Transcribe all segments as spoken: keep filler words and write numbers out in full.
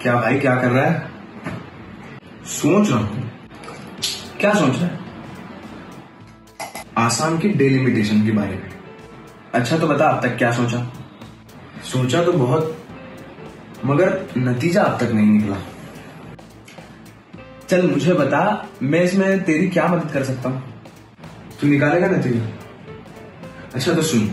क्या भाई क्या कर रहा है? सोच रहा हूं। क्या सोच रहा है? आसाम की डेलिमिटेशन के बारे में। अच्छा तो बता, अब तक क्या सोचा? सोचा तो बहुत, मगर नतीजा अब तक नहीं निकला। चल मुझे बता, मैं इसमें तेरी क्या मदद कर सकता हूं? तू निकालेगा नतीजा? अच्छा तो सुन,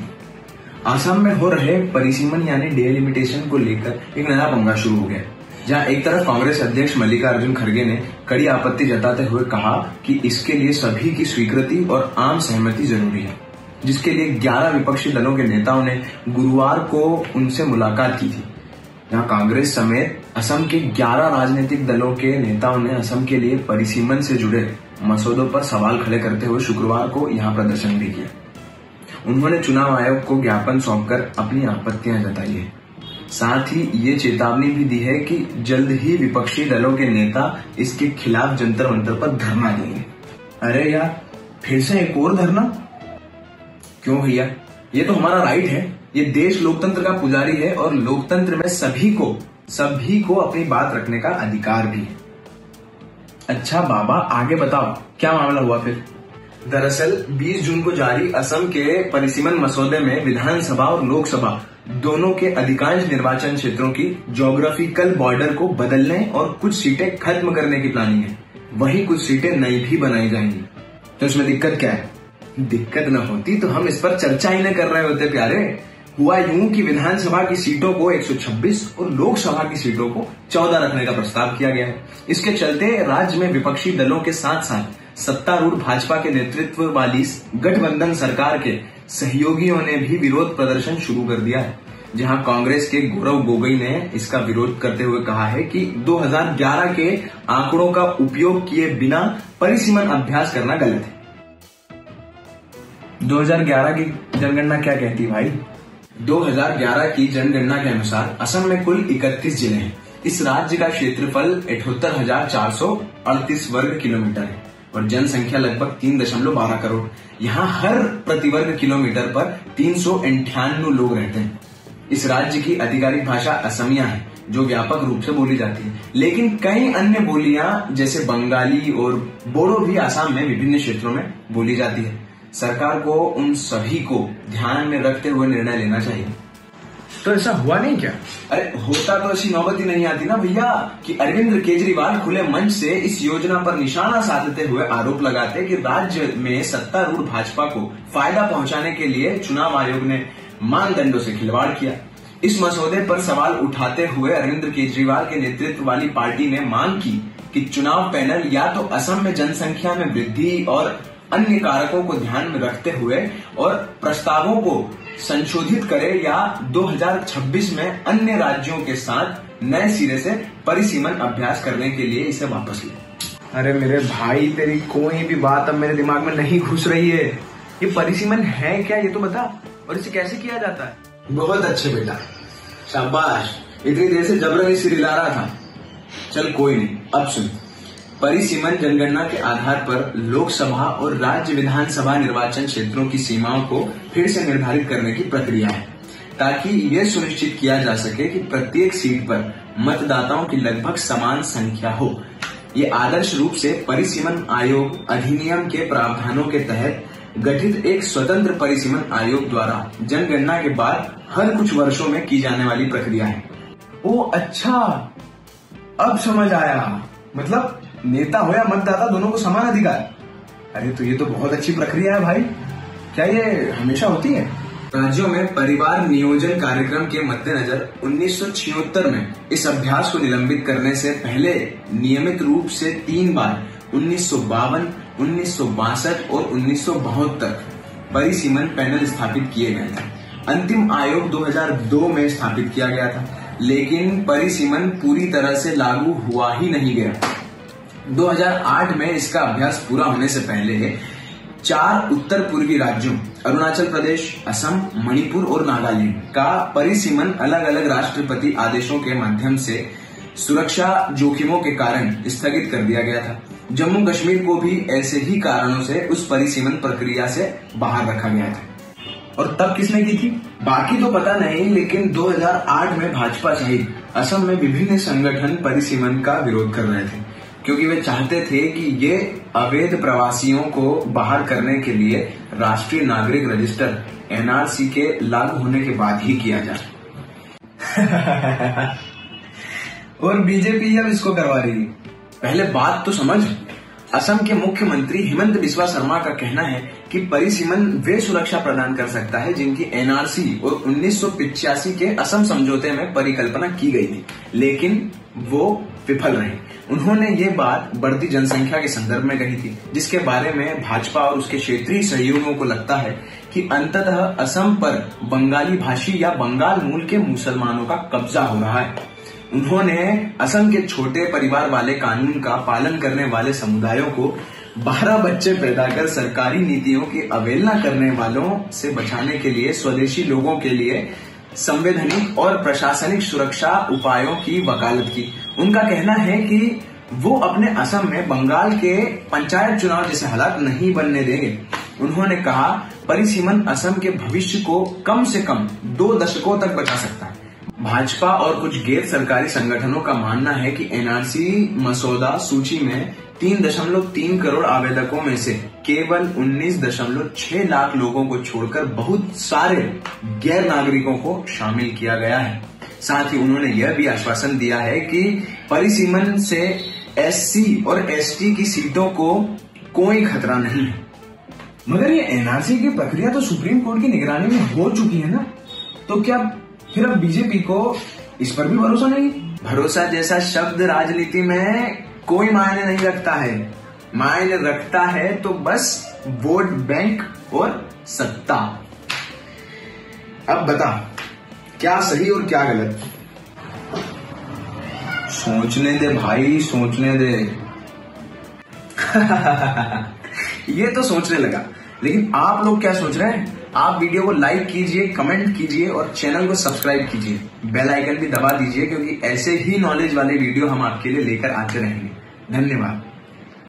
आसाम में हो रहे परिसीमन यानी डेलिमिटेशन को लेकर एक नया पंगा शुरू हो गया, जहां एक तरफ कांग्रेस अध्यक्ष मल्लिकार्जुन खड़गे ने कड़ी आपत्ति जताते हुए कहा कि इसके लिए सभी की स्वीकृति और आम सहमति जरूरी है, जिसके लिए ग्यारह विपक्षी दलों के नेताओं ने गुरुवार को उनसे मुलाकात की थी। जहां कांग्रेस समेत असम के ग्यारह राजनीतिक दलों के नेताओं ने असम के लिए परिसीमन से जुड़े मसौदों पर सवाल खड़े करते हुए शुक्रवार को यहाँ प्रदर्शन भी किया। उन्होंने चुनाव आयोग को ज्ञापन सौंपकर अपनी आपत्तियां जताई है। साथ ही ये चेतावनी भी दी है कि जल्द ही विपक्षी दलों के नेता इसके खिलाफ जंतर मंतर पर धरना देंगे। अरे यार, फिर से एक और धरना? क्यों भैया, ये तो हमारा राइट है। ये देश लोकतंत्र का पुजारी है और लोकतंत्र में सभी को सभी को अपनी बात रखने का अधिकार भी है। अच्छा बाबा, आगे बताओ क्या मामला हुआ फिर? दरअसल बीस जून को जारी असम के परिसीमन मसौदे में विधानसभा और लोकसभा दोनों के अधिकांश निर्वाचन क्षेत्रों की ज्योग्राफिकल बॉर्डर को बदलने और कुछ सीटें खत्म करने की प्लानिंग है। वहीं कुछ सीटें नई भी बनाई जाएंगी। तो इसमें दिक्कत क्या है? दिक्कत न होती तो हम इस पर चर्चा ही न कर रहे होते प्यारे। हुआ यूं कि विधानसभा की सीटों को एक सौ छब्बीस और लोकसभा की सीटों को चौदह रखने का प्रस्ताव किया गया है। इसके चलते राज्य में विपक्षी दलों के साथ साथ सत्तारूढ़ भाजपा के नेतृत्व वाली गठबंधन सरकार के सहयोगियों ने भी विरोध प्रदर्शन शुरू कर दिया है। जहां कांग्रेस के गौरव गोगोई ने इसका विरोध करते हुए कहा है कि दो हजार ग्यारह के आंकड़ों का उपयोग किए बिना परिसीमन अभ्यास करना गलत है। दो हजार ग्यारह की जनगणना क्या कहती भाई? दो हजार ग्यारह की जनगणना के अनुसार असम में कुल इकतीस जिले हैं। इस राज्य का क्षेत्रफल अठहत्तर हजार चार सौ अड़तीस वर्ग किलोमीटर है और जनसंख्या लगभग तीन दशमलव बारह करोड़। यहाँ हर प्रतिवर्ग किलोमीटर पर तीन सौ अंठानवे लोग रहते हैं। इस राज्य की आधिकारिक भाषा असमिया है, जो व्यापक रूप से बोली जाती है, लेकिन कई अन्य बोलियां जैसे बंगाली और बोडो भी आसाम में विभिन्न क्षेत्रों में बोली जाती है। सरकार को उन सभी को ध्यान में रखते हुए निर्णय लेना चाहिए। तो ऐसा हुआ नहीं क्या? अरे होता तो ऐसी नौबत ही नहीं आती ना भैया कि अरविंद केजरीवाल खुले मंच से इस योजना पर निशाना साधते हुए आरोप लगाते कि राज्य में सत्तारूढ़ भाजपा को फायदा पहुंचाने के लिए चुनाव आयोग ने मानदंडों से खिलवाड़ किया। इस मसौदे पर सवाल उठाते हुए अरविंद केजरीवाल के नेतृत्व वाली पार्टी ने मांग की कि चुनाव पैनल या तो असम में जनसंख्या में वृद्धि और अन्य कारकों को ध्यान में रखते हुए और प्रस्तावों को संशोधित करे या दो हजार छब्बीस में अन्य राज्यों के साथ नए सिरे से परिसीमन अभ्यास करने के लिए इसे वापस ले। अरे मेरे भाई, तेरी कोई भी बात अब मेरे दिमाग में नहीं घुस रही है। ये परिसीमन है क्या ये तो बता, और इसे कैसे किया जाता है? बहुत अच्छे बेटा, शाबाश। इतनी देर से जबरन ही सिर हिला रहा था। चल कोई नहीं, अब सुन। परिसीमन जनगणना के आधार पर लोकसभा और राज्य विधानसभा निर्वाचन क्षेत्रों की सीमाओं को फिर से निर्धारित करने की प्रक्रिया है, ताकि यह सुनिश्चित किया जा सके कि प्रत्येक सीट पर मतदाताओं की लगभग समान संख्या हो। ये आदर्श रूप से परिसीमन आयोग अधिनियम के प्रावधानों के तहत गठित एक स्वतंत्र परिसीमन आयोग द्वारा जनगणना के बाद हर कुछ वर्षों में की जाने वाली प्रक्रिया है। ओ अच्छा, अब समझ आया। मतलब नेता हो या मतदाता, दोनों को समान अधिकार। अरे तो ये तो बहुत अच्छी प्रक्रिया है भाई। क्या ये हमेशा होती है? राज्यों में परिवार नियोजन कार्यक्रम के मद्देनजर उन्नीस सौ छिहत्तर में इस अभ्यास को निलंबित करने से पहले नियमित रूप से तीन बार उन्नीस सौ बावन उन्नीस सौ बासठ और उन्नीस सौ बहत्तर परिसीमन पैनल स्थापित किए गए थे। अंतिम आयोग दो हजार दो में स्थापित किया गया था, लेकिन परिसीमन पूरी तरह से लागू हुआ ही नहीं गया। दो हजार आठ में इसका अभ्यास पूरा होने से पहले चार उत्तर पूर्वी राज्यों अरुणाचल प्रदेश, असम, मणिपुर और नागालैंड का परिसीमन अलग अलग राष्ट्रपति आदेशों के माध्यम से सुरक्षा जोखिमों के कारण स्थगित कर दिया गया था। जम्मू कश्मीर को भी ऐसे ही कारणों से उस परिसीमन प्रक्रिया से बाहर रखा गया था। और तब किसने की थी बाकी तो पता नहीं, लेकिन दो हज़ार आठ में भाजपा सहित असम में विभिन्न संगठन परिसीमन का विरोध कर रहे थे क्योंकि वे चाहते थे कि ये अवैध प्रवासियों को बाहर करने के लिए राष्ट्रीय नागरिक रजिस्टर एन आर सी के लागू होने के बाद ही किया जाए। और बीजेपी अब इसको करवा रही है। पहले बात तो समझ, असम के मुख्यमंत्री हेमंत बिस्वा शर्मा का कहना है कि परिसीमन वे सुरक्षा प्रदान कर सकता है जिनकी एन आर सी और उन्नीस सौ पिचासी के असम समझौते में परिकल्पना की गई थी, लेकिन वो विफल रहे। उन्होंने ये बात बढ़ती जनसंख्या के संदर्भ में कही थी, जिसके बारे में भाजपा और उसके क्षेत्रीय सहयोगियों को लगता है कि अंततः असम पर बंगाली भाषी या बंगाल मूल के मुसलमानों का कब्जा हो रहा है। उन्होंने असम के छोटे परिवार वाले कानून का पालन करने वाले समुदायों को बारह बच्चे पैदा कर सरकारी नीतियों की अवहेलना करने वालों से बचाने के लिए स्वदेशी लोगों के लिए संवैधानिक और प्रशासनिक सुरक्षा उपायों की वकालत की। उनका कहना है कि वो अपने असम में बंगाल के पंचायत चुनाव जैसे हालात नहीं बनने देंगे। उन्होंने कहा परिसीमन असम के भविष्य को कम से कम दो दशकों तक बचा सकता है। भाजपा और कुछ गैर सरकारी संगठनों का मानना है कि एन आर सी मसौदा सूची में तीन दशमलव तीन करोड़ आवेदकों में से केवल उन्नीस दशमलव छह लाख लोगों को छोड़कर बहुत सारे गैर नागरिकों को शामिल किया गया है। साथ ही उन्होंने यह भी आश्वासन दिया है कि परिसीमन से एस सी और एस टी की सीटों को कोई खतरा नहीं है। मगर ये एन आर सी की प्रक्रिया तो सुप्रीम कोर्ट की निगरानी में हो चुकी है ना, तो क्या फिर अब बीजेपी को इस पर भी भरोसा नहीं? भरोसा जैसा शब्द राजनीति में कोई मायने नहीं रखता है। मायने रखता है तो बस वोट बैंक और सत्ता। अब बता क्या सही और क्या गलत? सोचने दे भाई, सोचने दे। ये तो सोचने लगा, लेकिन आप लोग क्या सोच रहे हैं? आप वीडियो को लाइक कीजिए, कमेंट कीजिए और चैनल को सब्सक्राइब कीजिए। बेल आइकन भी दबा दीजिए क्योंकि ऐसे ही नॉलेज वाले वीडियो हम आपके लिए लेकर आते रहेंगे। धन्यवाद।